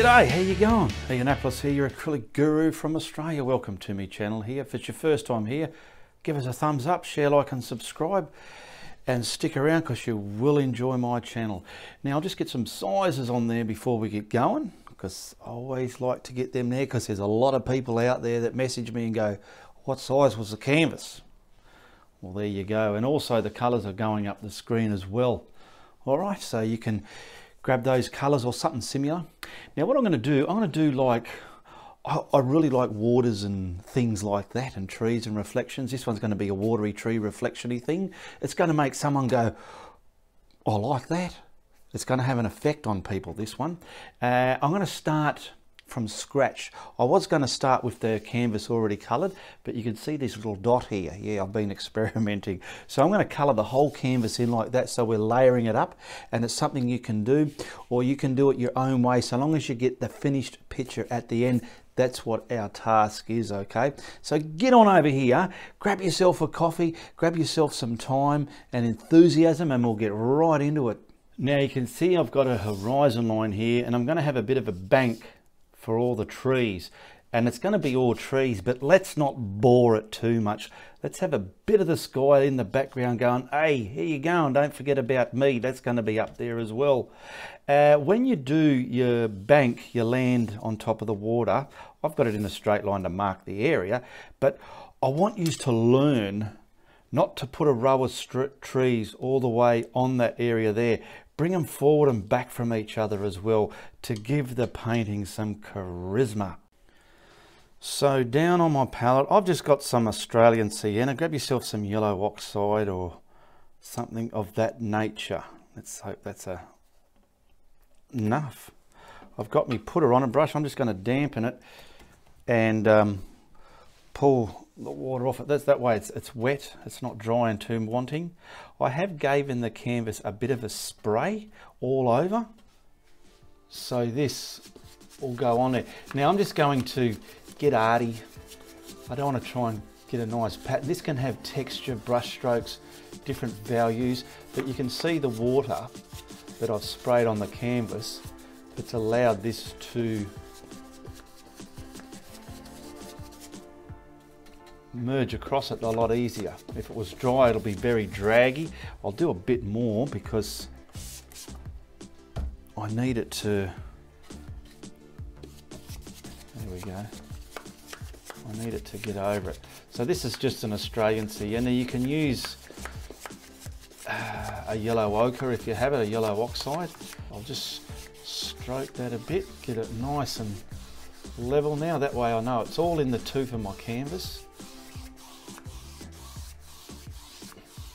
G'day, how you going? Ianapolis here, your acrylic guru from Australia. Welcome to my channel here. If it's your first time here, give us a thumbs up, share, like and subscribe, and stick around because you will enjoy my channel. Now I'll just get some sizes on there before we get going, because I always like to get them there, because there's a lot of people out there that message me and go, what size was the canvas? Well, there you go. And also the colours are going up the screen as well. All right, so you can grab those colours or something similar. Now what I'm going to do, I really like waters and things like that, and trees and reflections. This one's going to be a watery tree reflection-y thing. It's going to make someone go, oh, I like that. It's going to have an effect on people, this one. I'm going to start from scratch. I was going to start with the canvas already coloured, but you can see this little dot here. Yeah, I've been experimenting. So I'm going to colour the whole canvas in like that, so we're layering it up, and it's something you can do, or you can do it your own way, so long as you get the finished picture at the end. That's what our task is, okay? So get on over here, grab yourself a coffee, grab yourself some time and enthusiasm, and we'll get right into it. Now you can see I've got a horizon line here, and I'm going to have a bit of a bank for all the trees, and it's going to be all trees, but let's not bore it too much. Let's have a bit of the sky in the background going, hey, here you go, and don't forget about me. That's going to be up there as well. When you do your bank, you land on top of the water. I've got it in a straight line to mark the area, but I want you to learn not to put a row of trees all the way on that area there. Bring them forward and back from each other as well to give the painting some charisma. So down on my palette, I've just got some Australian sienna. Grab yourself some yellow oxide or something of that nature. Let's hope that's enough. I've got me putter on a brush. I'm just going to dampen it and pull the water off it. That's that way it's wet, it's not dry and too wanting. I have given the canvas a bit of a spray all over, so this will go on there. Now I'm just going to get arty. I don't want to try and get a nice pattern. This can have texture, brush strokes, different values, but you can see the water that I've sprayed on the canvas. It's allowed this to merge across it a lot easier. If it was dry, it'll be very draggy. I'll do a bit more because I need it to, there we go, I need it to get over it. So this is just an Australian sienna. You can use a yellow ochre if you have it, a yellow oxide. I'll just stroke that a bit, get it nice and level. Now that way I know it's all in the tooth of my canvas.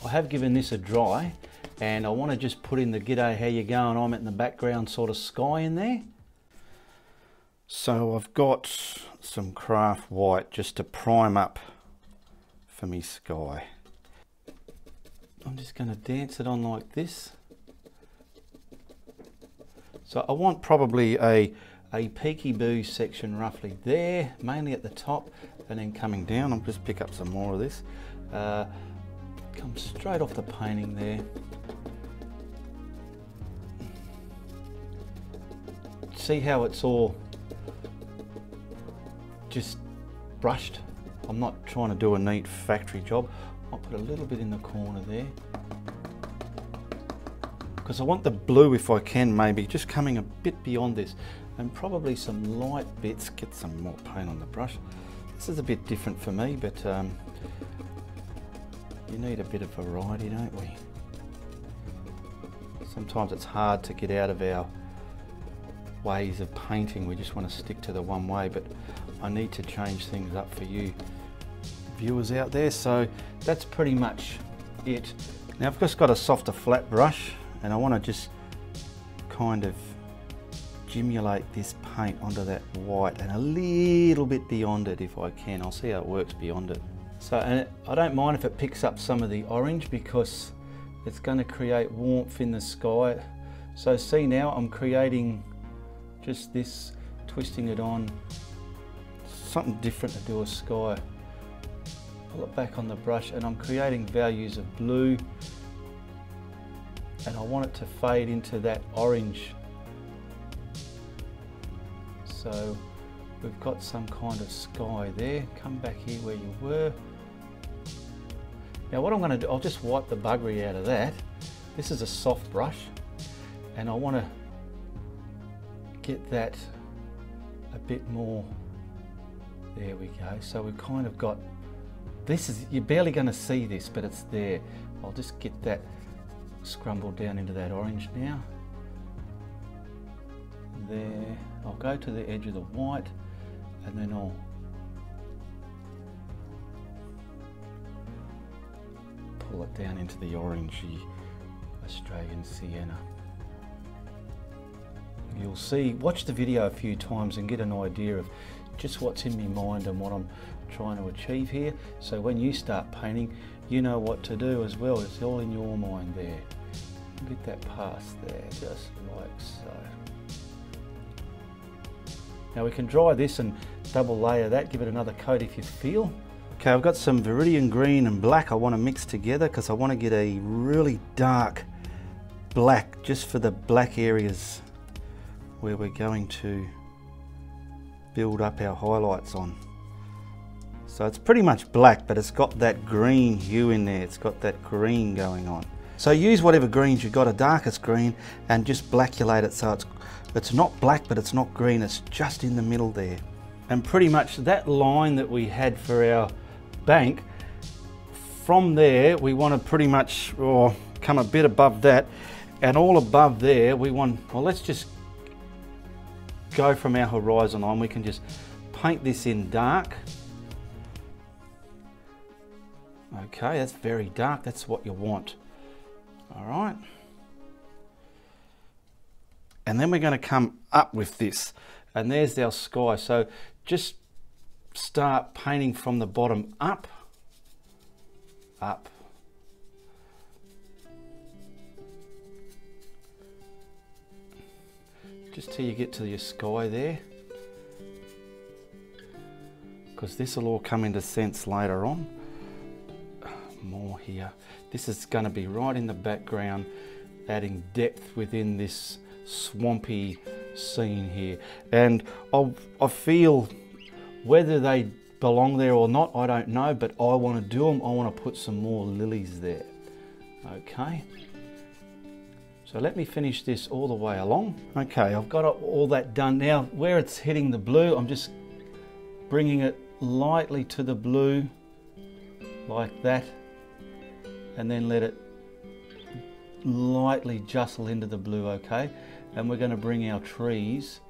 I have given this a dry, and I want to just put in the g'day, how you going, I'm in the background sort of sky in there. So I've got some craft white just to prime up for me sky. I'm just going to dance it on like this. So I want probably a peeky-boo section roughly there, mainly at the top, and then coming down. I'll just pick up some more of this. Come straight off the painting there. See how it's all just brushed? I'm not trying to do a neat factory job. I'll put a little bit in the corner there, because I want the blue, if I can, maybe just coming a bit beyond this, and probably some light bits. Get some more paint on the brush. This is a bit different for me, but you need a bit of variety, don't we? Sometimes it's hard to get out of our ways of painting. We just want to stick to the one way, but I need to change things up for you viewers out there. So that's pretty much it. Now I've just got a softer flat brush, and I want to just kind of gimulate this paint onto that white and a little bit beyond it if I can. I'll see how it works beyond it. So, and I don't mind if it picks up some of the orange, because it's going to create warmth in the sky. So see now, I'm creating just this, twisting it on, something different to do with sky. Pull it back on the brush, and I'm creating values of blue, and I want it to fade into that orange. so we've got some kind of sky there. Come back here where you were. Now what I'm going to do, I'll just wipe the buggery out of that. This is a soft brush and I want to get that a bit more. There we go. So we've kind of got, this is, you're barely going to see this, but it's there. I'll just get that scrambled down into that orange now. There, I'll go to the edge of the white and then I'll pull it down into the orangey Australian sienna. You'll see, watch the video a few times and get an idea of just what's in my mind and what I'm trying to achieve here. So when you start painting, you know what to do as well. It's all in your mind there. Get that past there, just like so. Now we can dry this and double layer that, give it another coat if you feel. Okay, I've got some viridian green and black I want to mix together because I want to get a really dark black just for the black areas where we're going to build up our highlights on. So it's pretty much black, but it's got that green hue in there. It's got that green going on. So use whatever greens you've got, a darkest green, and just blackulate it so it's not black, but it's not green. It's just in the middle there. And pretty much that line that we had for our bank, from there, we want to pretty much come a bit above that. And all above there, we want, well, let's just go from our horizon line. We can just paint this in dark. Okay, that's very dark. That's what you want. All right. And then we're going to come up with this. And there's our sky. So just start painting from the bottom up. Up. Just till you get to your sky there. Because this will all come into sense later on. More here. This is going to be right in the background, adding depth within this swampy scene here. And I feel whether they belong there or not, I don't know, but I want to do them. I want to put some more lilies there. Okay. So let me finish this all the way along. Okay, I've got all that done. Now, where it's hitting the blue, I'm just bringing it lightly to the blue like that. And then let it lightly jostle into the blue, okay? And we're going to bring our trees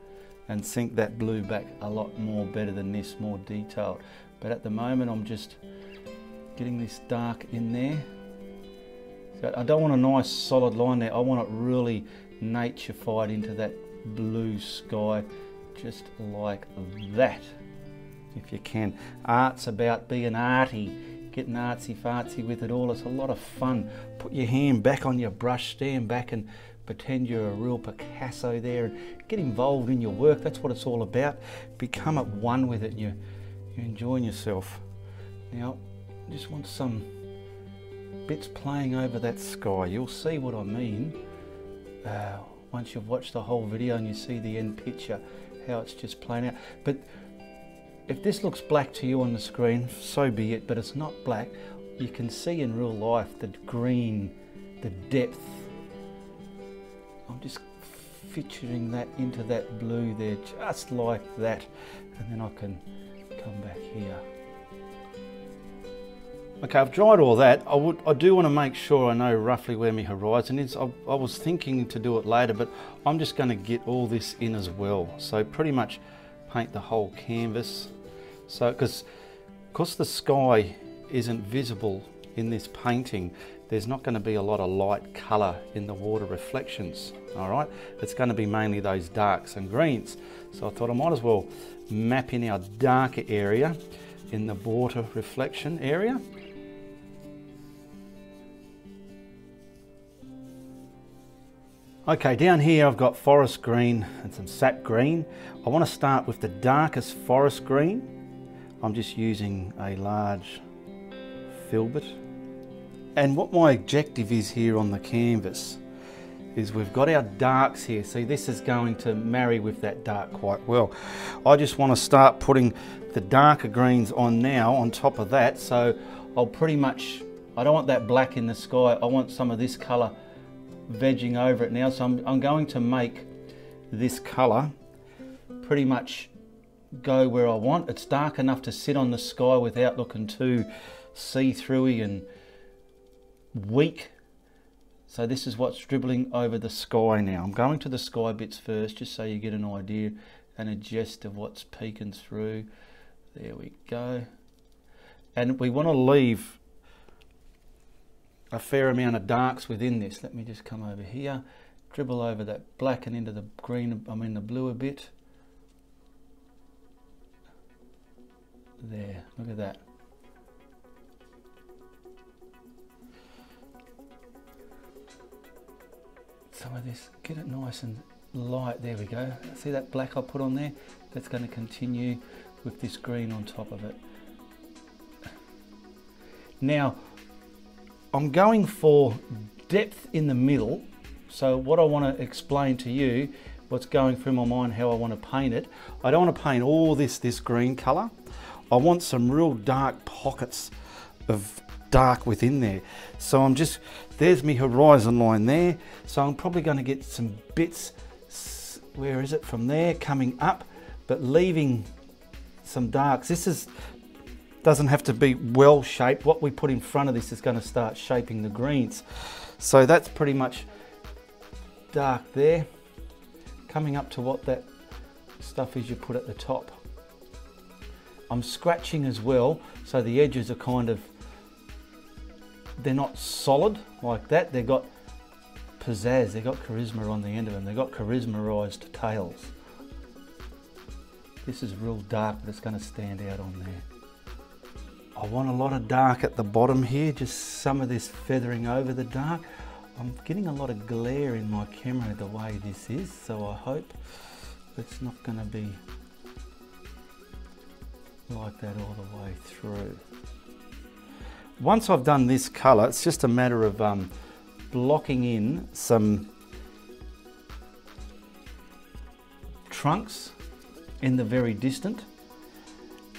and sink that blue back a lot more better than this, more detailed. But at the moment, I'm just getting this dark in there. So I don't want a nice solid line there. I want it really natureified into that blue sky, just like that, if you can. Art's about being arty. Getting artsy-fartsy with it all, it's a lot of fun. Put your hand back on your brush, stand back and pretend you're a real Picasso there and get involved in your work, that's what it's all about. Become at one with it, you're enjoying yourself. Now, I just want some bits playing over that sky. You'll see what I mean once you've watched the whole video and you see the end picture, how it's just playing out. But if this looks black to you on the screen, so be it, but it's not black. You can see in real life the green, the depth. I'm just featuring that into that blue there, just like that. And then I can come back here. Okay, I've dried all that. I do want to make sure I know roughly where my horizon is. I was thinking to do it later, but I'm just going to get all this in as well. So pretty much paint the whole canvas. So, because the sky isn't visible in this painting, there's not going to be a lot of light colour in the water reflections, all right? It's going to be mainly those darks and greens. So I thought I might as well map in our darker area in the water reflection area. Okay, down here I've got forest green and some sap green. I want to start with the darkest forest green. I'm just using a large filbert. And what my objective is here on the canvas is we've got our darks here. See, this is going to marry with that dark quite well. I just want to start putting the darker greens on now on top of that. So I'll pretty much, I don't want that black in the sky. I want some of this color vegging over it now. So I'm going to make this color pretty much go where I want. It's dark enough to sit on the sky without looking too see-throughy and weak. So this is what's dribbling over the sky now. I'm going to the sky bits first, just so you get an idea and a gist of what's peeking through. There we go. And we want to leave a fair amount of darks within this. Let me just come over here, dribble over that black and into the green, I mean the blue a bit. There, look at that. Some of this, get it nice and light. There we go. See that black I put on there? That's going to continue with this green on top of it. Now, I'm going for depth in the middle. So what I want to explain to you, what's going through my mind, how I want to paint it. I don't want to paint all this green color. I want some real dark pockets of dark within there. So I'm just, there's my horizon line there. So I'm probably going to get some bits, where is it, from there coming up, but leaving some darks. This is, doesn't have to be well shaped. What we put in front of this is going to start shaping the greens. So that's pretty much dark there, coming up to what that stuff is you put at the top. I'm scratching as well, so the edges are kind of, they're not solid like that. They've got pizzazz, they've got charisma on the end of them. They've got charismaized tails. This is real dark, but it's going to stand out on there. I want a lot of dark at the bottom here, just some of this feathering over the dark. I'm getting a lot of glare in my camera the way this is, so I hope it's not going to be like that all the way through. Once I've done this color, it's just a matter of blocking in some trunks in the very distant,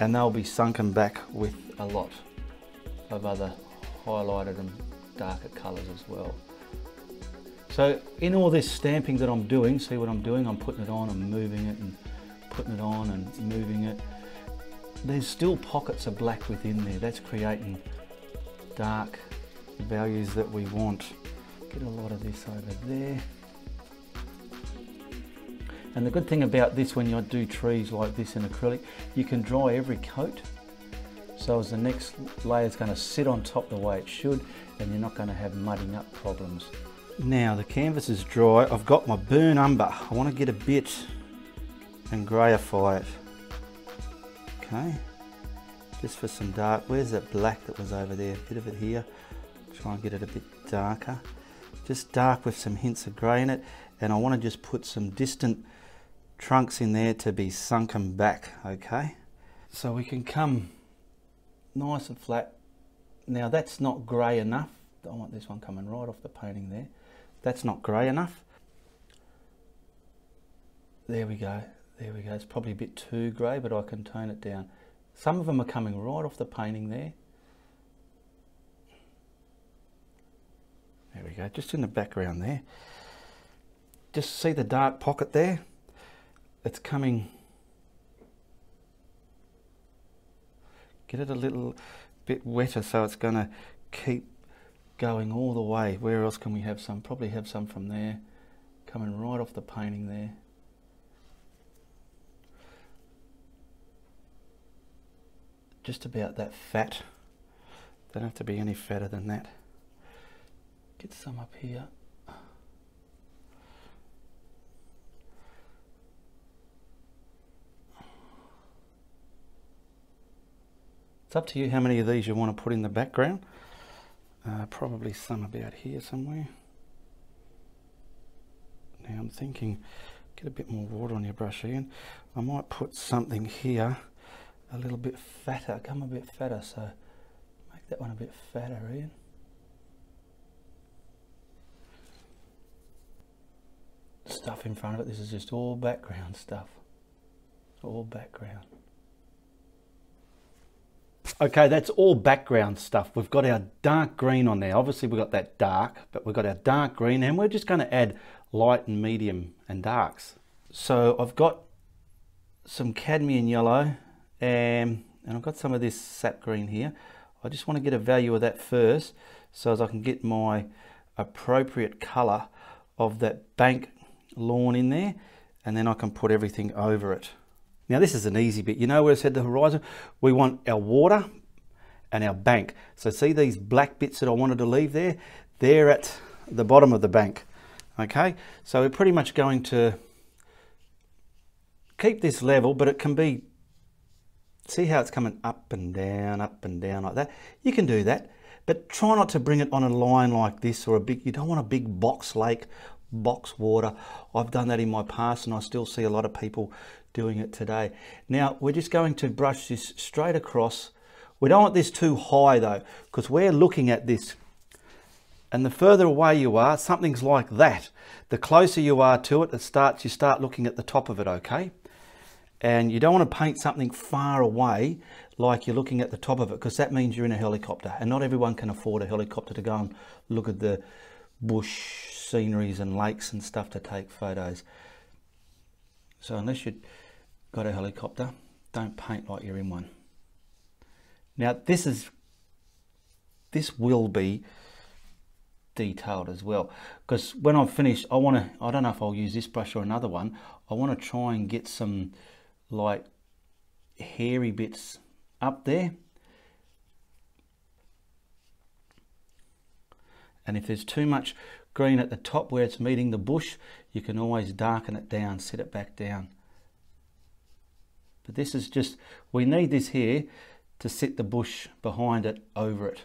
and they'll be sunken back with a lot of other highlighted and darker colors as well. So in all this stamping that I'm doing, see what I'm doing? I'm putting it on and moving it and putting it on and moving it. There's still pockets of black within there. That's creating dark values that we want. Get a lot of this over there. And the good thing about this, when you do trees like this in acrylic, you can dry every coat. So as the next layer is going to sit on top the way it should, and you're not going to have mudding up problems. Now the canvas is dry. I've got my burnt umber. I want to get a bit and greyify it. Okay, just for some dark. Where's that black that was over there? A bit of it here. Try and get it a bit darker. Just dark with some hints of grey in it. And I want to just put some distant trunks in there to be sunken back, okay? So we can come nice and flat. Now that's not grey enough. I want this one coming right off the painting there. That's not grey enough. There we go. There we go, it's probably a bit too grey, but I can tone it down. Some of them are coming right off the painting there. There we go, just in the background there. Just see the dark pocket there? It's coming. Get it a little bit wetter so it's going to keep going all the way. Where else can we have some? Probably have some from there, coming right off the painting there. Just about that fat. Don't have to be any fatter than that. Get some up here. It's up to you how many of these you want to put in the background. Probably some about here somewhere. Now I'm thinking, get a bit more water on your brush, Ian. I might put something here a little bit fatter, come a bit fatter, so make that one a bit fatter, Ian. stuff in front of it. This is just all background stuff, all background. Okay, that's all background stuff. We've got our dark green on there. Obviously we've got that dark, but we've got our dark green, and we're just going to add light and medium and darks. So I've got some cadmium yellow, and I've got some of this sap green here. I just want to get a value of that first, so as I can get my appropriate color of that bank lawn in there, and then I can put everything over it. Now this is an easy bit. You know where I said the horizon? We want our water and our bank. So see these black bits that I wanted to leave there? They're at the bottom of the bank. Okay, so we're pretty much going to keep this level, but it can be, see how it's coming up and down like that? You can do that, but try not to bring it on a line like this, or a big, you don't want a big box lake, box water. I've done that in my past, and I still see a lot of people doing it today. Now we're just going to brush this straight across. We don't want this too high though, because we're looking at this, and the further away you are, something's like that. The closer you are to it, you start looking at the top of it, okay? And you don't want to paint something far away like you're looking at the top of it, because that means you're in a helicopter, and not everyone can afford a helicopter to go and look at the bush sceneries and lakes and stuff to take photos. So unless you've got a helicopter, don't paint like you're in one. Now this will be detailed as well, because when I'm finished, I want to, I don't know if I'll use this brush or another one, I want to try and get some like hairy bits up there. And if there's too much green at the top where it's meeting the bush, you can always darken it down, set it back down. But this is just, we need this here to sit the bush behind it, over it,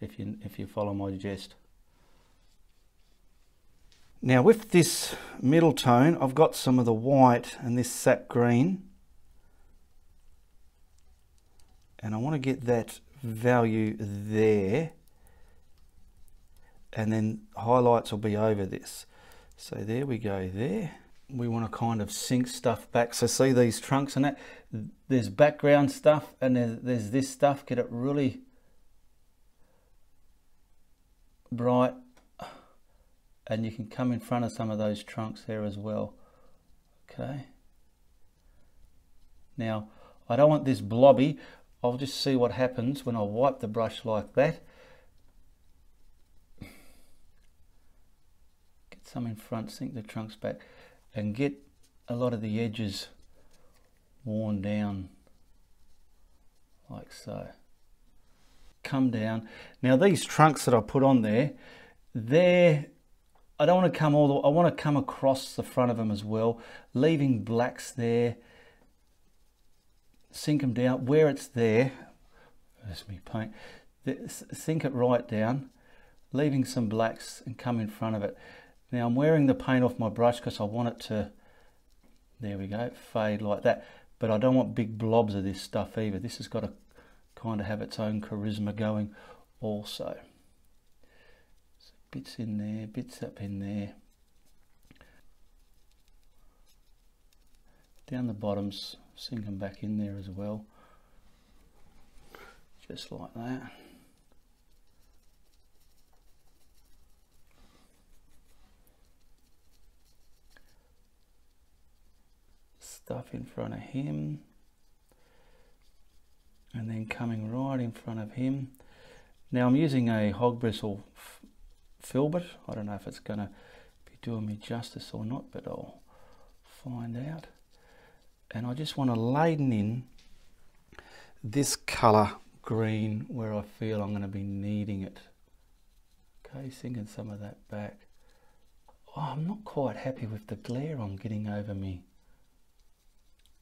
if you follow my gist. Now with this middle tone, I've got some of the white and this sap green, and I want to get that value there, and then highlights will be over this. So there we go there. We want to kind of sink stuff back. So see these trunks and that, there's background stuff, and there's this stuff. Get it really bright, and you can come in front of some of those trunks there as well. Okay, now I don't want this blobby. I'll just see what happens when I wipe the brush like that. Get some in front, sink the trunks back, and get a lot of the edges worn down like so. Come down. Now these trunks that I put on there, I don't want to come all the way, I want to come across the front of them as well, leaving blacks there. Sink them down where it's there. There's me paint. Sink it right down, leaving some blacks, and come in front of it. Now I'm wearing the paint off my brush because I want it to, there we go, fade like that. But I don't want big blobs of this stuff either. This has got to kind of have its own charisma going also. So bits in there, bits up in there. Down the bottoms, sink them back in there as well. Just like that. Stuff in front of him, and then coming right in front of him. Now I'm using a hog bristle filbert. I don't know if it's going to be doing me justice or not, but I'll find out. And I just want to laden in this colour green where I feel I'm going to be needing it. Okay, sinking some of that back. Oh, I'm not quite happy with the glare I'm getting over me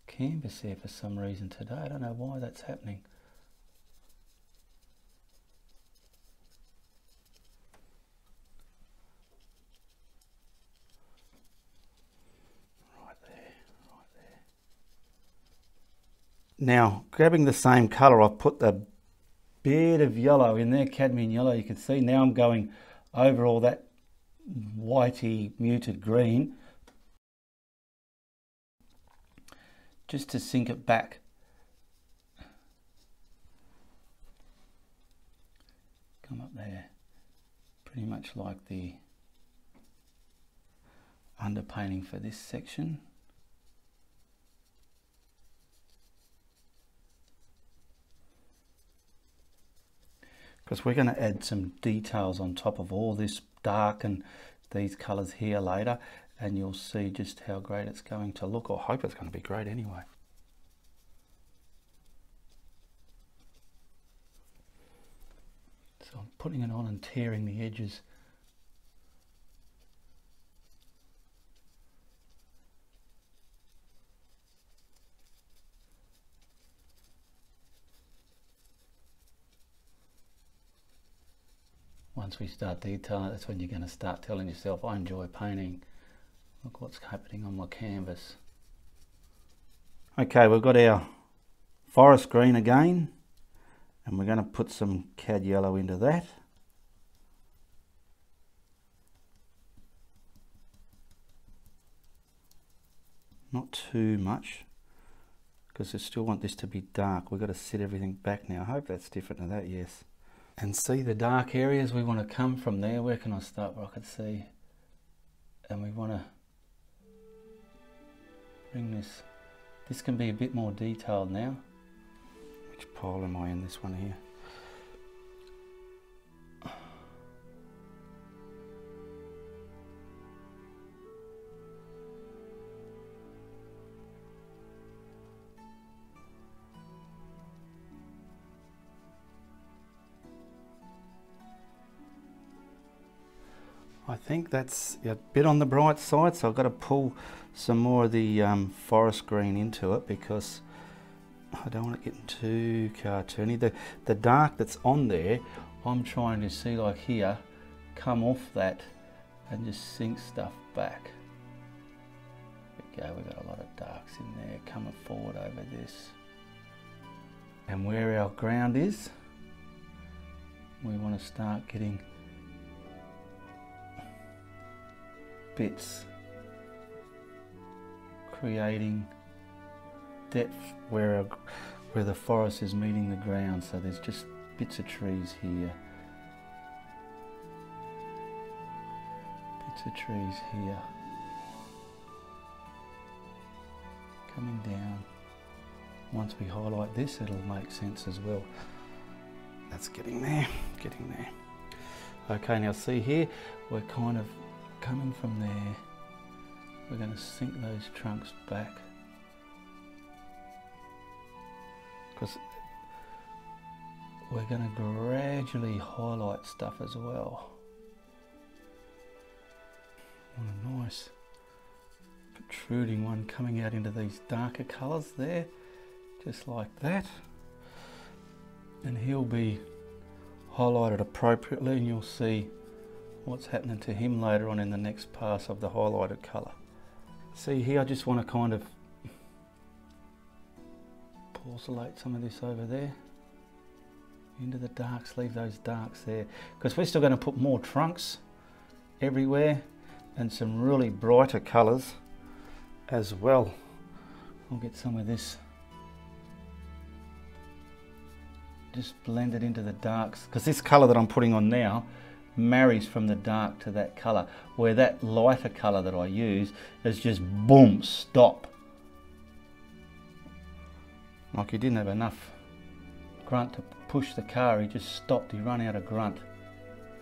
canvas there for some reason today. I don't know why that's happening. Right there, right there. Now grabbing the same colour, I've put the bit of yellow in there, cadmium yellow, you can see. Now I'm going over all that whitey muted green, just to sink it back. Come up there, pretty much like the underpainting for this section. Because we're going to add some details on top of all this dark and these colors here later, and you'll see just how great it's going to look, or hope it's going to be great anyway. So I'm putting it on and tearing the edges. Once we start detailing, that's when you're going to start telling yourself, I enjoy painting. Look what's happening on my canvas. Okay, we've got our forest green again, and we're going to put some cad yellow into that. Not too much, because I still want this to be dark. We've got to sit everything back now. I hope that's different to that, yes. And see the dark areas we want to come from there. Where can I start? Where I could see, and we want to bring this. This can be a bit more detailed now. Which pole am I in? This one here. I think that's a bit on the bright side, so I've got to pull some more of the forest green into it, because I don't want it getting too cartoony. The dark that's on there, I'm trying to see, like here, come off that and just sink stuff back. There we go, we've got a lot of darks in there coming forward over this. And where our ground is, we want to start getting bits, creating depth where the forest is meeting the ground. So there's just bits of trees here, bits of trees here, coming down. Once we highlight this, it'll make sense as well. That's getting there, getting there. Okay, now see here, we're kind of coming from there. We're going to sink those trunks back, because we're going to gradually highlight stuff as well. What a nice protruding one coming out into these darker colours there, just like that. And he'll be highlighted appropriately, and you'll see what's happening to him later on in the next pass of the highlighted colour. See here, I just want to kind of porcellate some of this over there into the darks, leave those darks there, because we're still going to put more trunks everywhere and some really brighter colours as well. I'll get some of this just blended into the darks, because this colour that I'm putting on now marries from the dark to that color, where that lighter color that I use is just boom, stop. Like he didn't have enough grunt to push the car, he just stopped, he ran out of grunt,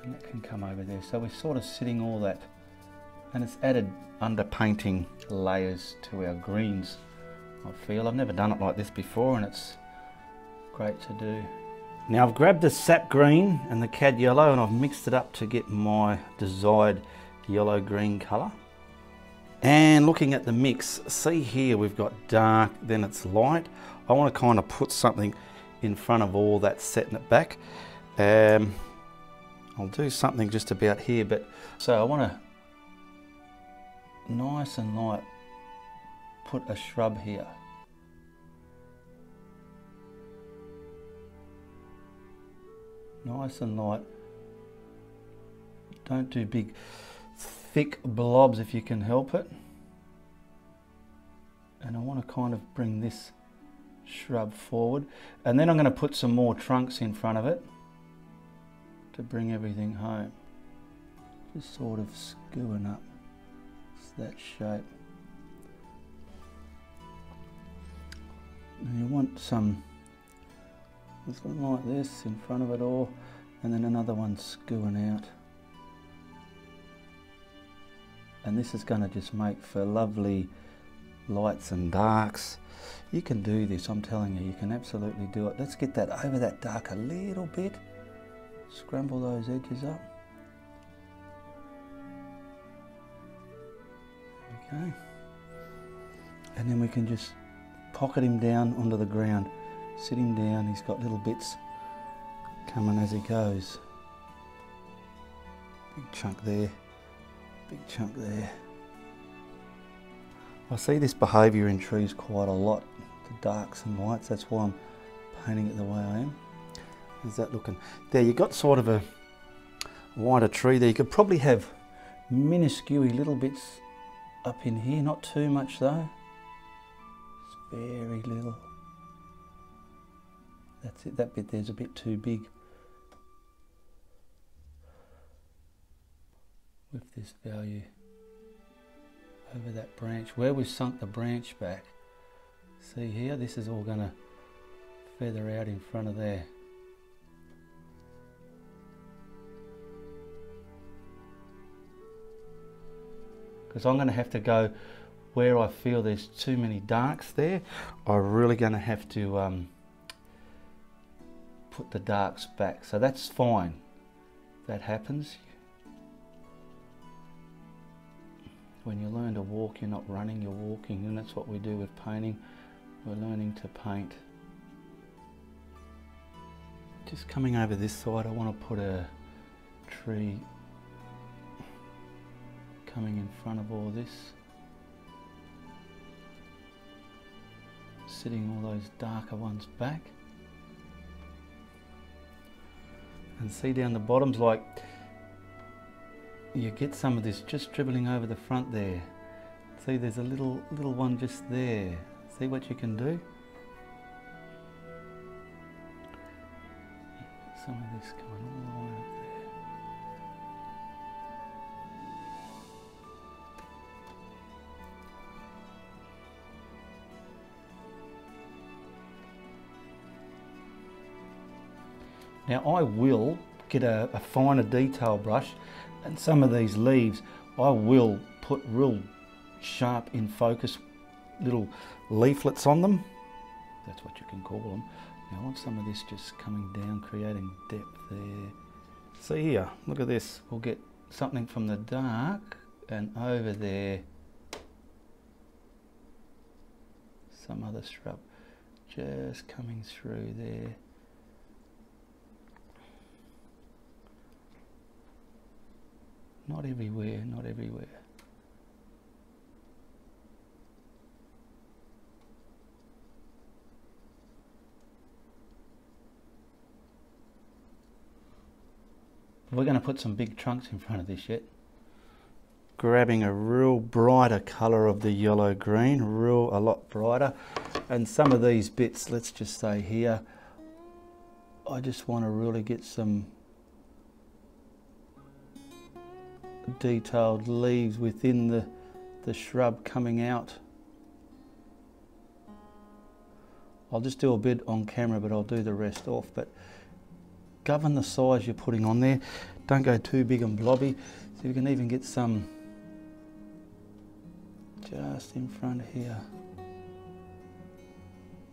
and that can come over there. So we're sort of sitting all that, and it's added underpainting layers to our greens. I feel I've never done it like this before, and it's great to do. Now I've grabbed the sap green and the cad yellow, and I've mixed it up to get my desired yellow green colour. And looking at the mix, see here we've got dark, then it's light. I want to kind of put something in front of all that, setting it back. I'll do something just about here, but so I want to nice and light put a shrub here. Nice and light, don't do big thick blobs if you can help it. And I want to kind of bring this shrub forward, and then I'm going to put some more trunks in front of it to bring everything home. Just sort of skewing up that shape. And you want some, something like this in front of it all, and then another one skewing out. And this is going to just make for lovely lights and darks. You can do this, I'm telling you, you can absolutely do it. Let's get that over that dark a little bit. Scramble those edges up. Okay. And then we can just pocket him down onto the ground. Sit him down, he's got little bits coming as he goes. Big chunk there, big chunk there. I see this behaviour in trees quite a lot, the darks and lights, that's why I'm painting it the way I am. How's that looking? There, you've got sort of a wider tree there. You could probably have minuscule little bits up in here, not too much though. It's very little. That's it, that bit there's a bit too big. With this value over that branch, where we've sunk the branch back. See here, this is all gonna feather out in front of there. Because I'm gonna have to go where I feel there's too many darks there. I'm really gonna have to put the darks back. So that's fine. That happens. When you learn to walk, you're not running, you're walking, and that's what we do with painting. We're learning to paint. Just coming over this side, I want to put a tree coming in front of all this. Sitting all those darker ones back. And see down the bottoms, like you get some of this just dribbling over the front there. See, there's a little one just there. See what you can do? Some of this going all the way up there. Now I will get a finer detail brush, and some of these leaves I will put real sharp in focus little leaflets on them. That's what you can call them. Now I want some of this just coming down, creating depth there. See here, look at this. We'll get something from the dark and over there. Some other shrub just coming through there. Not everywhere, not everywhere. We're going to put some big trunks in front of this yet. Grabbing a real brighter colour of the yellow green, a lot brighter. And some of these bits, let's just say here, I just want to really get some detailed leaves within the shrub coming out. I'll just do a bit on camera, but I'll do the rest off. But govern the size you're putting on there. Don't go too big and blobby. So you can even get some just in front here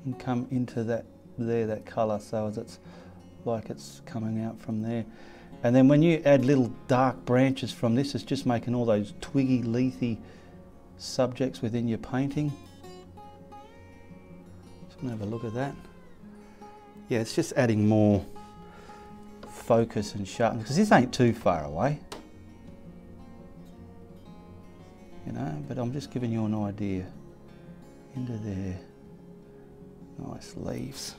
and come into that there, that colour, so as it's like it's coming out from there. And then when you add little dark branches from this, it's just making all those twiggy, leafy subjects within your painting. Just gonna have a look at that. Yeah, it's just adding more focus and sharpness, because this ain't too far away. You know, but I'm just giving you an idea. Into there. Nice leaves.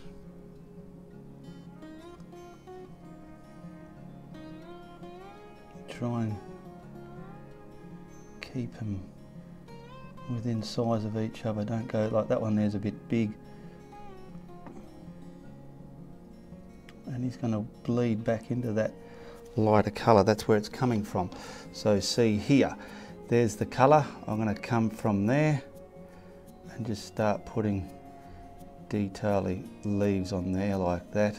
Try and keep them within size of each other. Don't go like that one there's a bit big. And he's going to bleed back into that lighter colour. That's where it's coming from. So see here, there's the colour. I'm going to come from there and just start putting detailing leaves on there like that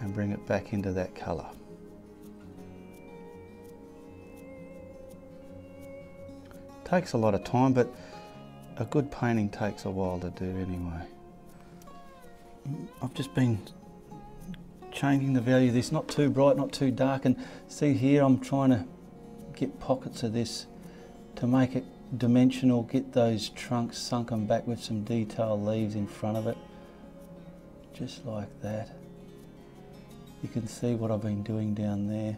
and bring it back into that colour. Takes a lot of time, but a good painting takes a while to do anyway. I've just been changing the value of this, not too bright, not too dark, and see here I'm trying to get pockets of this to make it dimensional, get those trunks sunken back with some detailed leaves in front of it, just like that. You can see what I've been doing down there.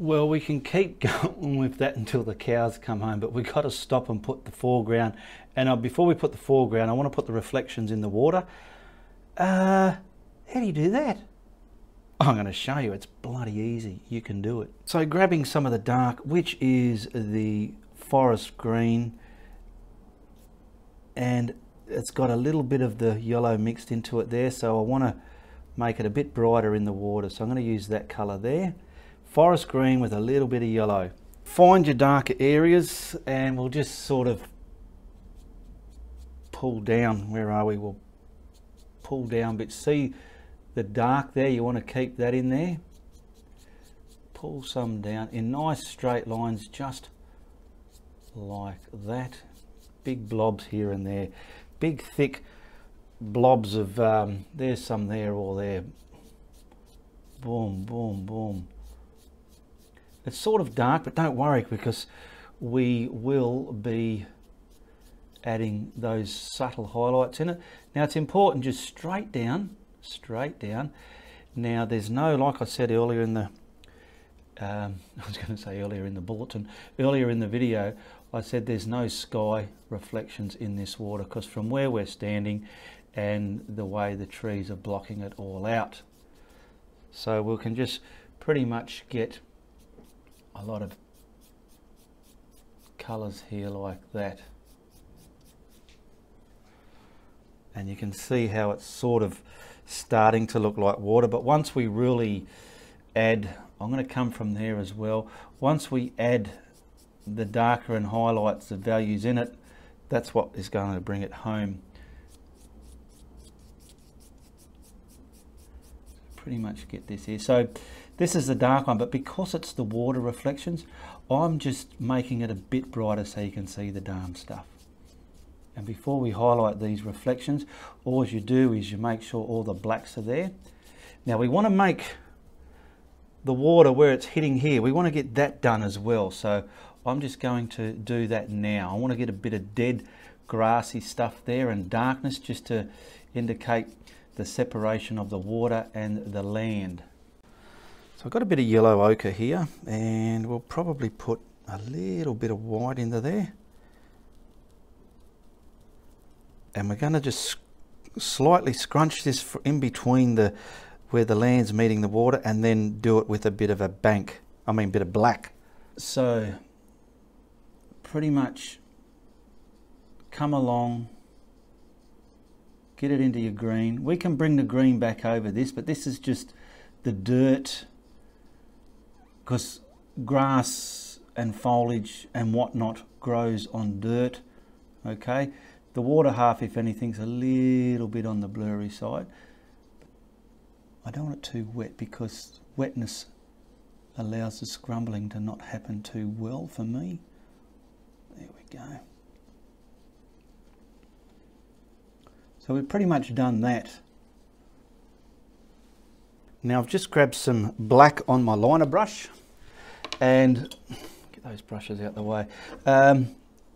Well, we can keep going with that until the cows come home, but we've got to stop and put the foreground. And before we put the foreground, I want to put the reflections in the water. How do you do that? I'm going to show you. It's bloody easy. You can do it. So grabbing some of the dark, which is the forest green, and it's got a little bit of the yellow mixed into it there, so I want to make it a bit brighter in the water. So I'm going to use that colour there. Forest green with a little bit of yellow. Find your darker areas and we'll just sort of pull down. Where are we? We'll pull down, but see the dark there, you want to keep that in there. Pull some down in nice straight lines, just like that. Big blobs here and there, big thick blobs of there's some there or there. Boom, boom, boom. It's sort of dark, but don't worry because we will be adding those subtle highlights in it. Now it's important just straight down, straight down. Now there's no, like I said earlier in the, I was going to say earlier in the bulletin, earlier in the video, I said there's no sky reflections in this water because from where we're standing and the way the trees are blocking it all out. So we can just pretty much get a lot of colours here like that, and you can see how it's sort of starting to look like water. But once we really add, I'm going to come from there as well, once we add the darker and highlights the values in it, that's what is going to bring it home. Pretty much get this here. So this is the dark one, but because it's the water reflections, I'm just making it a bit brighter so you can see the darn stuff. And before we highlight these reflections, all you do is you make sure all the blacks are there. Now we want to make the water where it's hitting here, we want to get that done as well. So I'm just going to do that now. I want to get a bit of dead grassy stuff there and darkness just to indicate the separation of the water and the land. So I've got a bit of yellow ochre here and we'll probably put a little bit of white into there. And we're going to just slightly scrunch this in between the where the land's meeting the water and then do it with a bit of a bank, I mean bit of black. So pretty much come along, get it into your green. We can bring the green back over this, but this is just the dirt, because grass and foliage and whatnot grows on dirt. Okay, the water half, if anything's a little bit on the blurry side. I don't want it too wet because wetness allows the scrumbling to not happen too well for me. There we go. So we've pretty much done that. Now I've just grabbed some black on my liner brush and get those brushes out the way.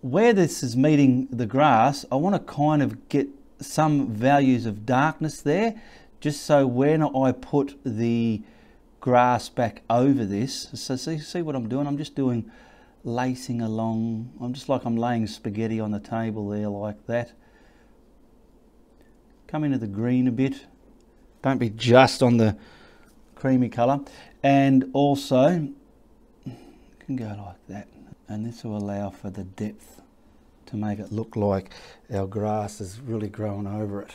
Where this is meeting the grass, I want to kind of get some values of darkness there, just so when I put the grass back over this, so see what I'm doing? I'm just doing lacing along. I'm just like I'm laying spaghetti on the table there like that. come into the green a bit. Don't be just on the creamy colour. And also, you can go like that. And this will allow for the depth to make it look like our grass is really growing over it.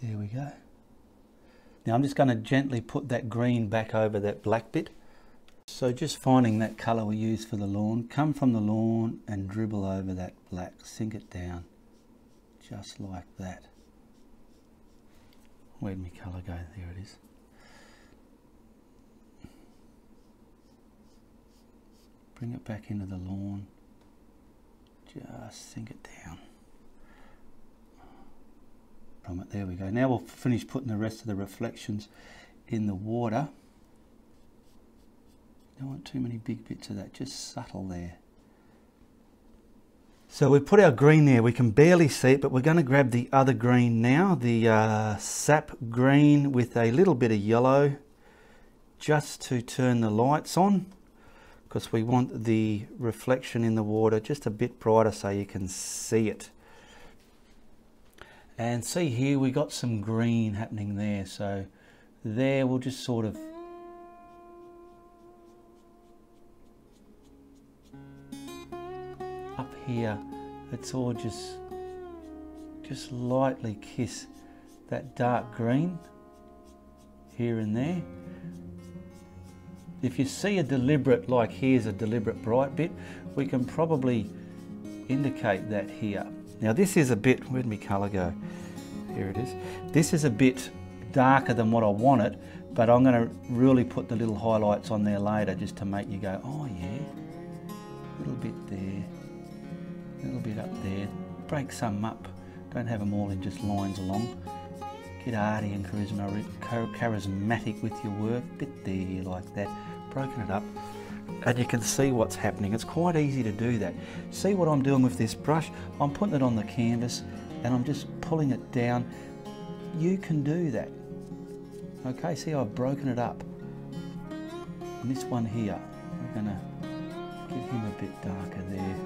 There we go. Now I'm just going to gently put that green back over that black bit. So just finding that colour we use for the lawn, come from the lawn and dribble over that black, sink it down, just like that. Where'd my colour go? There it is. Bring it back into the lawn, just sink it down. From it, there we go. Now we'll finish putting the rest of the reflections in the water. Don't want too many big bits of that, just subtle there. So we put our green there, we can barely see it, but we're going to grab the other green now, the sap green with a little bit of yellow, just to turn the lights on, because we want the reflection in the water just a bit brighter so you can see it. And see here, we got some green happening there, so there we'll just sort of here, it's all just lightly kiss that dark green here and there. If you see a deliberate, like here's a deliberate bright bit, we can probably indicate that here. Now this is a bit, where'd my colour go? Here it is. This is a bit darker than what I want it, but I'm going to really put the little highlights on there later just to make you go, oh yeah, a little bit there. A little bit up there, break some up, don't have them all in just lines along. Get arty and charismatic with your work, bit there like that, broken it up, and you can see what's happening. It's quite easy to do that. See what I'm doing with this brush? I'm putting it on the canvas and I'm just pulling it down. You can do that. Okay, see I've broken it up. And this one here, we're gonna give him a bit darker there.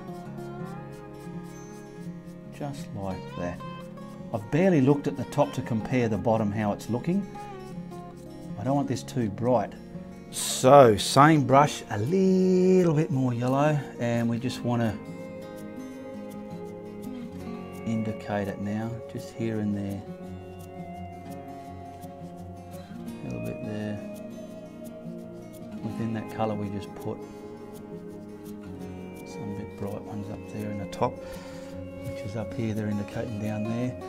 Just like that. I've barely looked at the top to compare the bottom how it's looking. I don't want this too bright. So same brush, a little bit more yellow, and we just want to indicate it now, just here and there. A little bit there, within that colour we just put. Some bit bright ones up there in the top. Which is up here, they're indicating down there.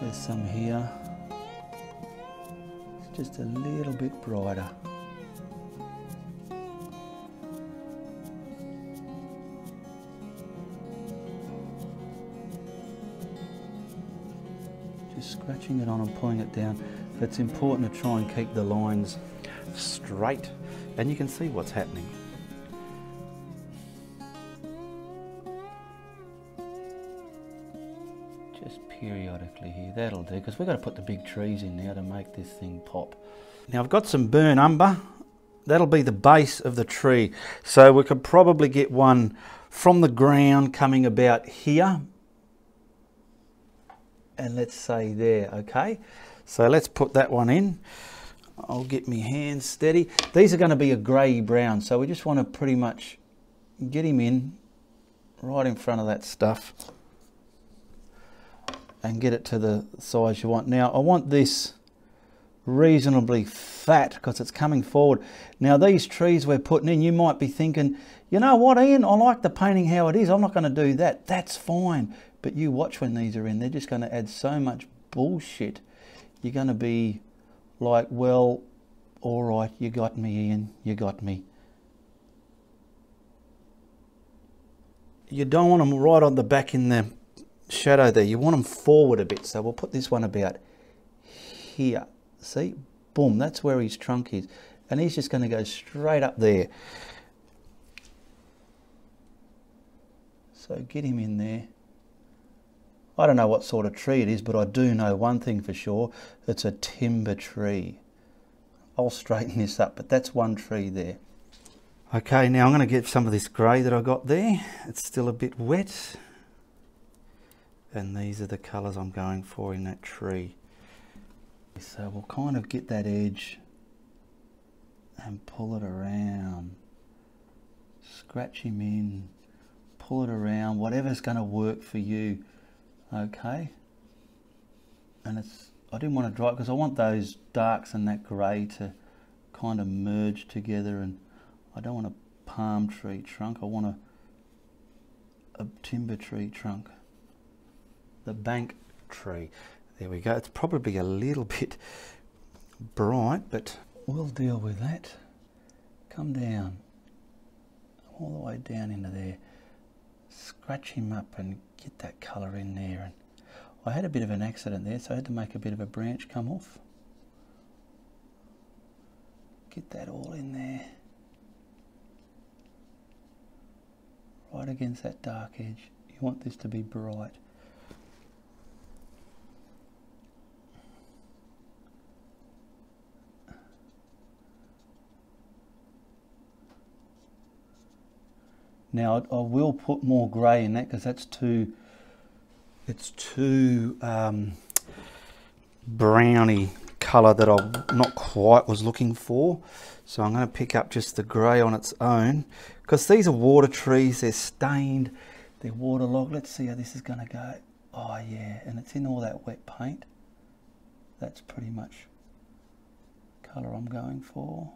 There's some here. It's just a little bit brighter. Just scratching it on and pulling it down. It's important to try and keep the lines straight, and you can see what's happening. Periodically here, that'll do, because we've got to put the big trees in now to make this thing pop. Now I've got some burnt umber, that'll be the base of the tree, so we could probably get one from the ground coming about here, and let's say there. Okay, so let's put that one in. I'll get my hands steady. These are going to be a grey brown, so we just want to pretty much get him in right in front of that stuff and get it to the size you want. Now I want this reasonably fat because it's coming forward. Now these trees we're putting in, you might be thinking, you know what Ian, I like the painting how it is, I'm not going to do that. That's fine, but you watch when these are in, they're just going to add so much bullshit. You're going to be like, well, all right, you got me Ian, you got me. You don't want them right on the back in the shadow there, you want them forward a bit, so we'll put this one about here. See, boom, that's where his trunk is, and he's just going to go straight up there. So get him in there. I don't know what sort of tree it is, but I do know one thing for sure, it's a timber tree. I'll straighten this up, but that's one tree there. Okay, now I'm going to get some of this grey that I got there, it's still a bit wet. and these are the colors I'm going for in that tree. So we'll kind of get that edge and pull it around, scratch him in, pull it around, whatever's going to work for you. Okay, and it's, I didn't want to dry it because I want those darks and that grey to kind of merge together, and I don't want a palm tree trunk, I want a timber tree trunk, the bank tree. There we go. It's probably a little bit bright, but we'll deal with that. Come down, all the way down into there, scratch him up and get that colour in there. And I had a bit of an accident there, so I had to make a bit of a branch come off. Get that all in there, right against that dark edge. You want this to be bright. Now I will put more grey in that because that's too, it's too browny colour that I not quite was looking for. So I'm going to pick up just the grey on its own, because these are water trees, they're stained, they're waterlogged. Let's see how this is going to go. Oh yeah, and it's in all that wet paint. That's pretty much the colour I'm going for.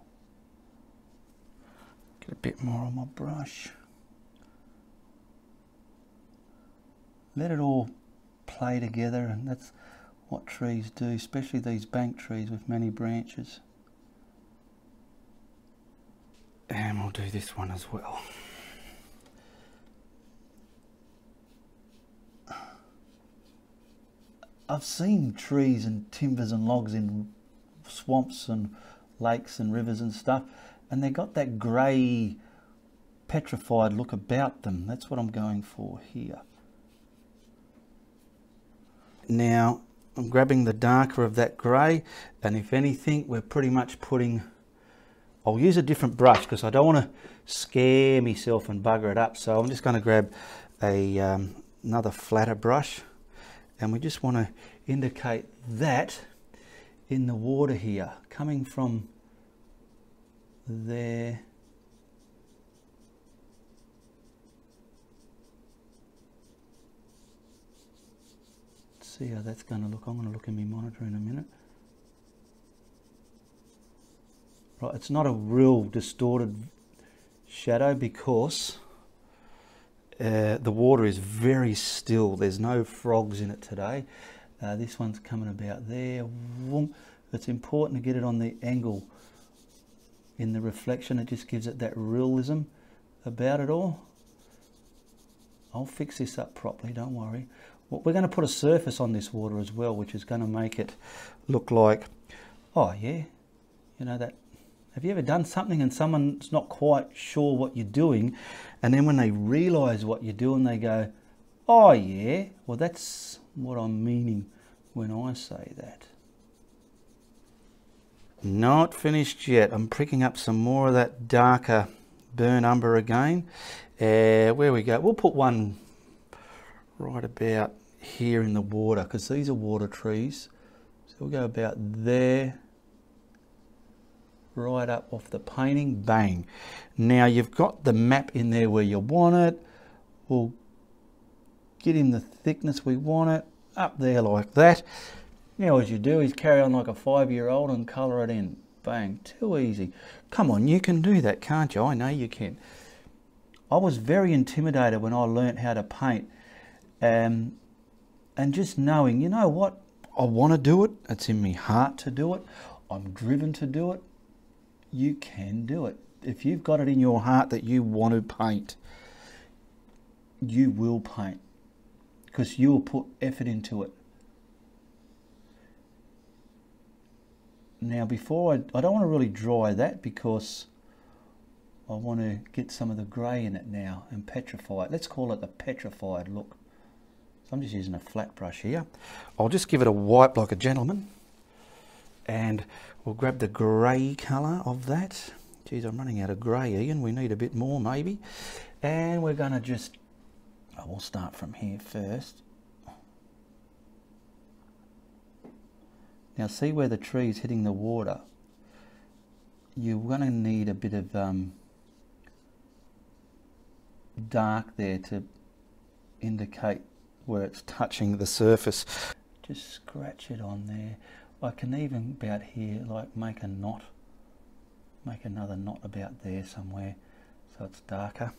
Get a bit more on my brush. Let it all play together, and that's what trees do, especially these bank trees with many branches. And we'll do this one as well. I've seen trees and timbers and logs in swamps and lakes and rivers and stuff, and they got that grey petrified look about them. That's what I'm going for here. Now I'm grabbing the darker of that grey, and if anything we're pretty much putting, I'll use a different brush because I don't want to scare myself and bugger it up, so I'm just going to grab a another flatter brush, and we just want to indicate that in the water here, coming from there . See how that's going to look. I'm going to look in my monitor in a minute. Right, it's not a real distorted shadow because the water is very still. There's no frogs in it today. This one's coming about there. It's important to get it on the angle in the reflection. It just gives it that realism about it all. I'll fix this up properly, don't worry. We're going to put a surface on this water as well, which is going to make it look like, oh yeah, you know that. Have you ever done something and someone's not quite sure what you're doing, and then when they realise what you're doing, they go, oh yeah, well that's what I'm meaning when I say that. Not finished yet. I'm pricking up some more of that darker burnt umber again. Where we go, we'll put one right about here in the water, because these are water trees. So we'll go about there, right up off the painting, bang. Now you've got the map in there where you want it. We'll get in the thickness we want it, up there like that. Now as you do is carry on like a 5-year-old and colour it in, bang, too easy. Come on, you can do that, can't you? I know you can. I was very intimidated when I learnt how to paint. And just knowing, you know what, I want to do it, it's in my heart to do it, I'm driven to do it. You can do it. If you've got it in your heart that you want to paint, you will paint, because you will put effort into it. Now before, I don't want to really dry that because I want to get some of the grey in it now and petrify it. Let's call it the petrified look. So I'm just using a flat brush here. I'll just give it a wipe like a gentleman, and we'll grab the grey colour of that. Geez, I'm running out of grey, Ian. We need a bit more maybe. And we're going to just, oh, we'll start from here first. Now see where the tree is hitting the water. You're going to need a bit of dark there to indicate where it's touching the surface. Just scratch it on there. I can even about here, like make a knot, make another knot about there somewhere so it's darker.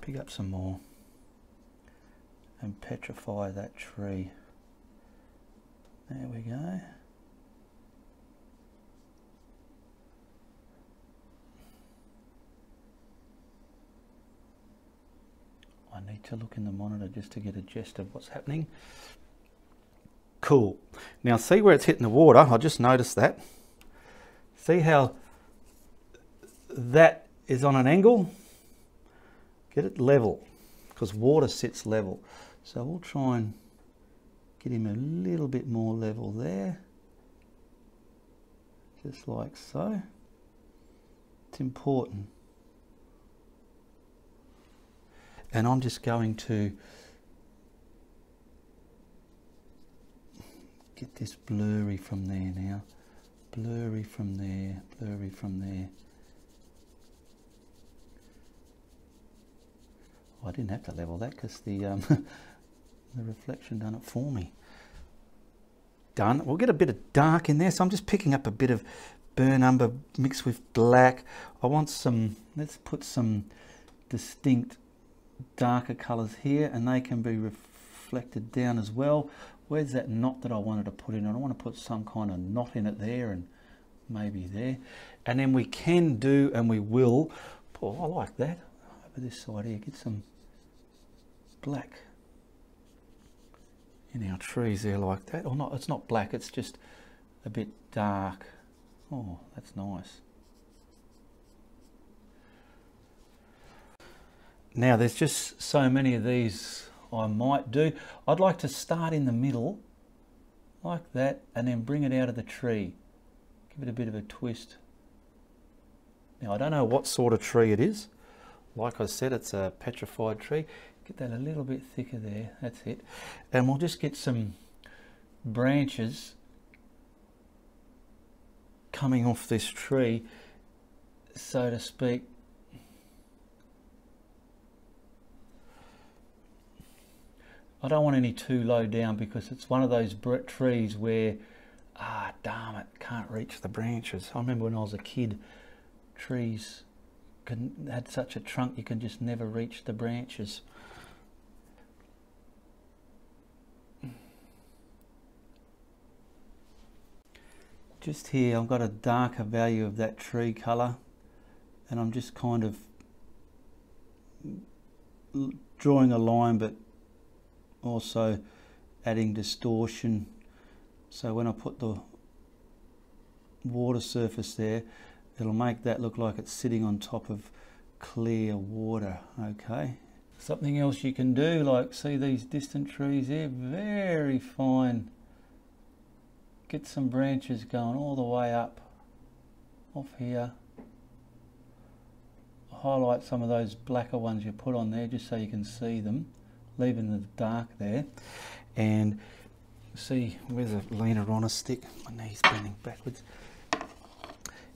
Pick up some more and petrify that tree. There we go. I need to look in the monitor just to get a gist of what's happening. Cool. Now see where it's hitting the water. I just noticed that. See how that is on an angle? Get it level, because water sits level. So we'll try and get him a little bit more level there, just like so. It's important. And I'm just going to get this blurry from there now. Blurry from there, blurry from there. Oh, I didn't have to level that because the the reflection done it for me. Done. We'll get a bit of dark in there, so I'm just picking up a bit of burnt umber mixed with black. I want some, let's put some distinct darker colors here, and they can be reflected down as well. Where's that knot that I wanted to put in? I want to put some kind of knot in it there, and maybe there. And then we can do, and we will, oh, I like that. Over this side here, get some black in our trees there like that. Or not, it's not black, it's just a bit dark. Oh, that's nice. Now there's just so many of these I might do. I'd like to start in the middle like that and then bring it out of the tree. Give it a bit of a twist. Now I don't know what sort of tree it is. Like I said, it's a petrified tree. Get that a little bit thicker there, that's it. And we'll just get some branches coming off this tree, so to speak. I don't want any too low down, because it's one of those trees where, ah, damn it, can't reach the branches. I remember when I was a kid, trees had such a trunk you can just never reach the branches. Just here, I've got a darker value of that tree colour, and I'm just kind of drawing a line, but also adding distortion. So when I put the water surface there, it'll make that look like it's sitting on top of clear water. Okay, something else you can do, like see these distant trees here, very fine. Get some branches going all the way up off here. Highlight some of those blacker ones you put on there just so you can see them, leaving the dark there. And see, where's a leaner on a stick? My knee's bending backwards.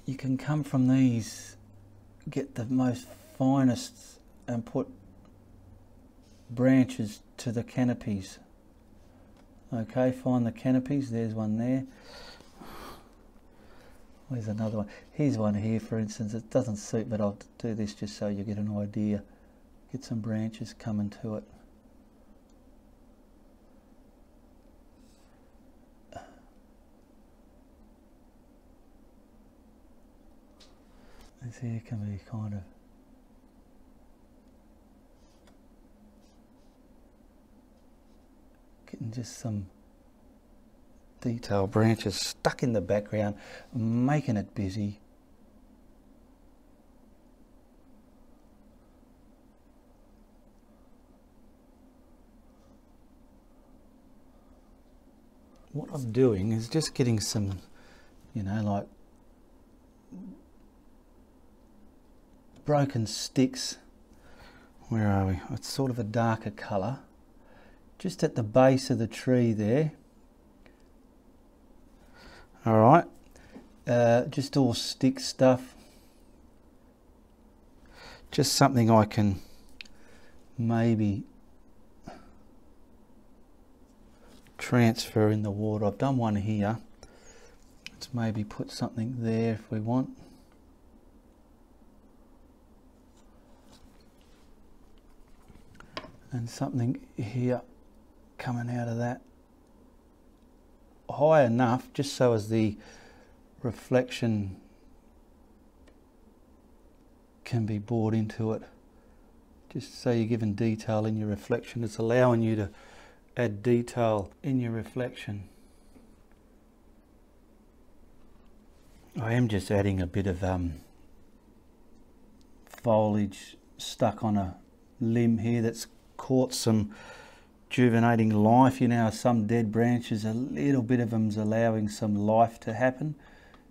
You can come from these, get the most finest and put branches to the canopies. Okay, find the canopies. There's one there. Where's another one? Here's one here, for instance. It doesn't suit, but I'll do this just so you get an idea. Get some branches coming to it. This here can be kind of getting just some detailed branches stuck in the background, making it busy. What I'm doing is just getting some, you know, like broken sticks. Where are we? It's sort of a darker colour just at the base of the tree there. All right, just all stick stuff, just something I can maybe transfer in the water. I've done one here. Let's maybe put something there if we want. And something here coming out of that, high enough just so as the reflection can be brought into it, just so you're giving detail in your reflection. It's allowing you to add detail in your reflection. I am just adding a bit of foliage stuck on a limb here that's caught some rejuvenating life. You know, some dead branches, a little bit of them's allowing some life to happen,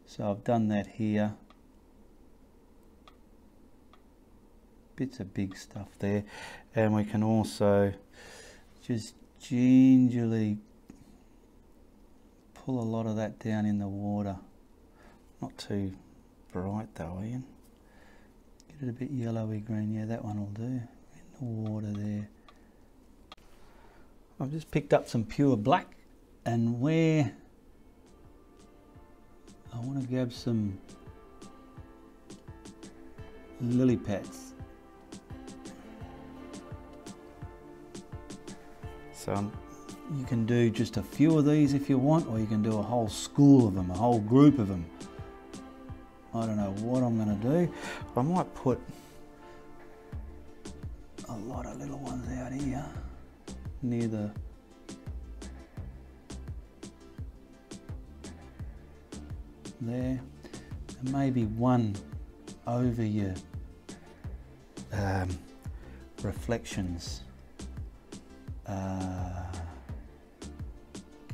so I've done that here. Bits of big stuff there, and we can also just gingerly pull a lot of that down in the water. Not too bright though, Ian. Get it a bit yellowy green. Yeah, that one will do. In the water there. I've just picked up some pure black, and where I want to grab some lily pads. So you can do just a few of these if you want, or you can do a whole school of them, a whole group of them. I don't know what I'm going to do. I might put a lot of little ones out here near the there, and maybe one over your reflections.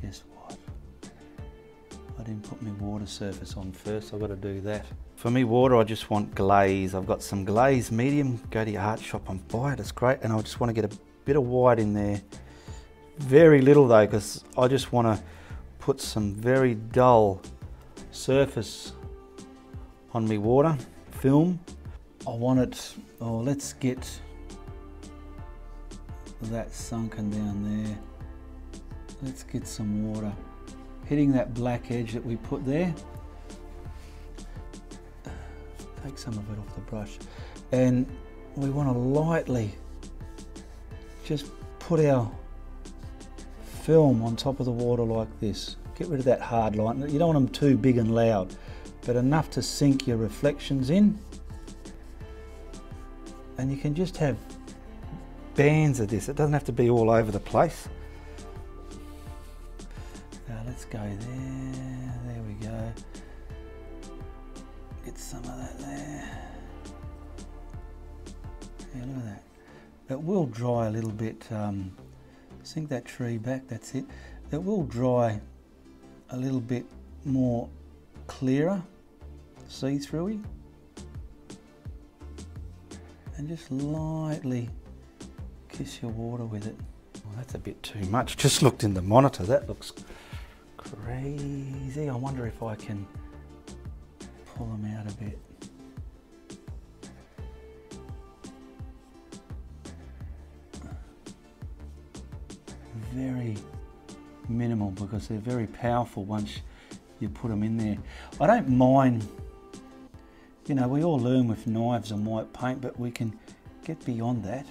Guess what? I didn't put my water surface on first. I've got to do that. For me, water, I just want glaze. I've got some glaze medium. Go to your art shop and buy it. It's great, and I just want to get a bit of white in there, very little though, because I just want to put some very dull surface on my water film. I want it, oh, let's get that sunken down there. Let's get some water hitting that black edge that we put there. Take some of it off the brush, and we want to lightly just put our film on top of the water like this. Get rid of that hard line. You don't want them too big and loud, but enough to sink your reflections in. And you can just have bands of this. It doesn't have to be all over the place. Now let's go there. There we go. Get some of that there. Yeah, look at that. It will dry a little bit. Sink that tree back, that's it. It will dry a little bit more clearer, see-throughy. And just lightly kiss your water with it. Well, that's a bit too much. Just looked in the monitor, that looks crazy. I wonder if I can pull them out a bit. Very minimal, because they're very powerful once you put them in there. I don't mind, you know, we all learn with knives and white paint, but we can get beyond that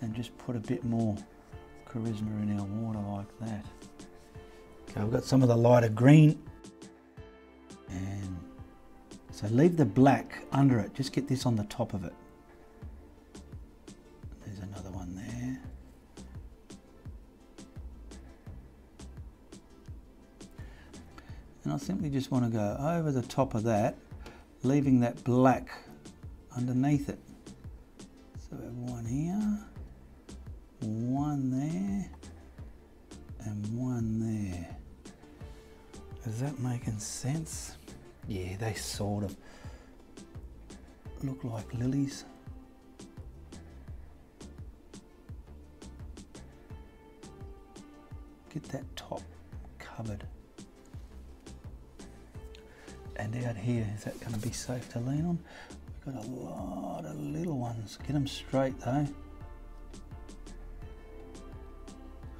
and just put a bit more charisma in our water like that. Okay, we've got some of the lighter green, and so leave the black under it, just get this on the top of it. There's another one there. And I simply just want to go over the top of that, leaving that black underneath it. So we have one here, one there, and one there. Is that making sense? Yeah, they sort of look like lilies. Get that top covered. and out here. Is that going to be safe to lean on? We've got a lot of little ones. Get them straight though.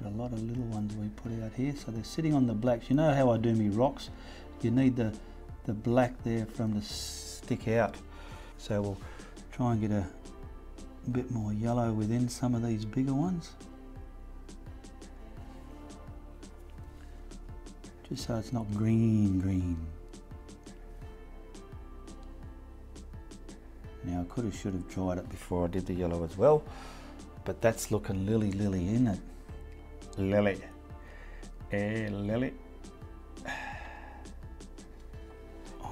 Got a lot of little ones we put out here, so they're sitting on the blacks. You know how I do me rocks. You need the black there from the stick out. So we'll try and get a bit more yellow within some of these bigger ones, just so it's not green. Now I could have, should have dried it before I did the yellow as well, but that's looking lily, isn't it? Lily. I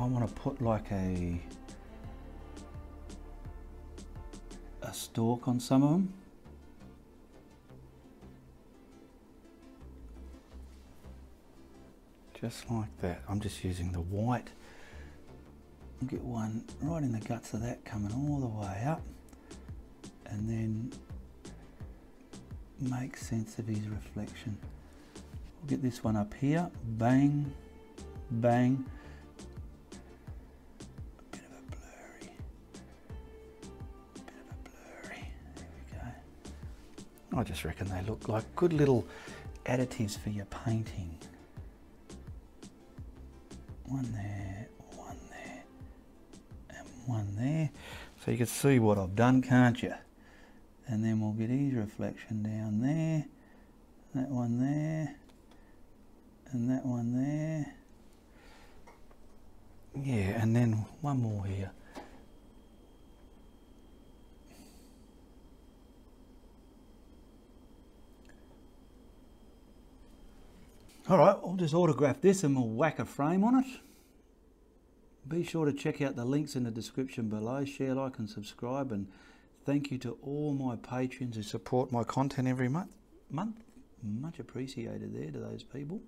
want to put like a stalk on some of them. Just like that. I'm just using the white. I'll get one right in the guts of that, coming all the way up, and then make sense of his reflection. We'll get this one up here. Bang, bang. A bit of a blurry. There we go. I just reckon they look like good little additives for your painting. One there, and one there. So you can see what I've done, can't you? And then we'll get his reflection down there. That one there, and that one there. Yeah, and then one more here. All right, I'll just autograph this and we'll whack a frame on it. Be sure to check out the links in the description below. Share, like and subscribe, and thank you to all my patrons who support my content every month. Much appreciated there to those people.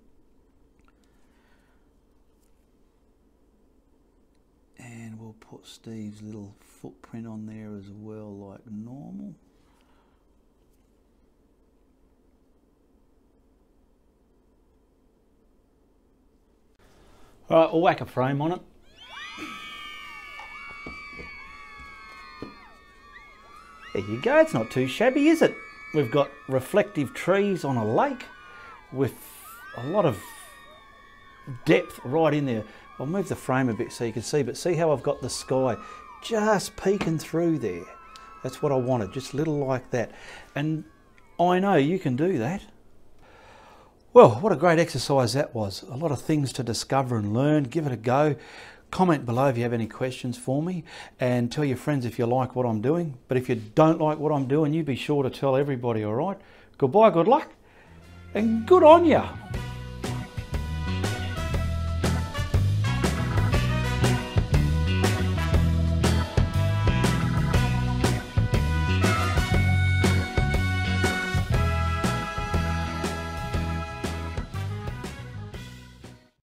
And we'll put Steve's little footprint on there as well, like normal. All right, we'll whack a frame on it. There you go, it's not too shabby, is it? We've got reflective trees on a lake with a lot of depth right in there. I'll move the frame a bit so you can see, but see how I've got the sky just peeking through there? That's what I wanted, just a little like that. And I know you can do that. Well, what a great exercise that was. A lot of things to discover and learn. Give it a go. Comment below if you have any questions for me, and tell your friends if you like what I'm doing. But if you don't like what I'm doing, you be sure to tell everybody, all right? Goodbye, good luck, and good on ya.